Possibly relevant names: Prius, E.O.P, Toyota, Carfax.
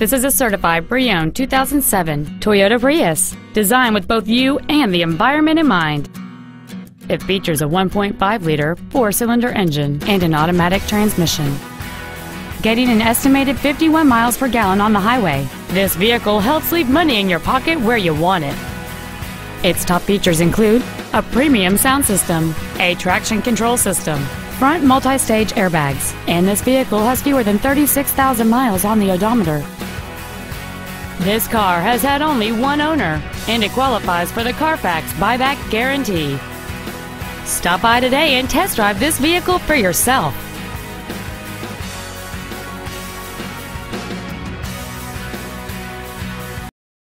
This is a certified pre-owned 2007 Toyota Prius, designed with both you and the environment in mind. It features a 1.5-liter four-cylinder engine and an automatic transmission. Getting an estimated 51 miles per gallon on the highway, this vehicle helps leave money in your pocket where you want it. Its top features include a premium sound system, a traction control system, front multi-stage airbags, and this vehicle has fewer than 36,000 miles on the odometer. This car has had only one owner, and it qualifies for the Carfax buyback guarantee. Stop by today and test drive this vehicle for yourself.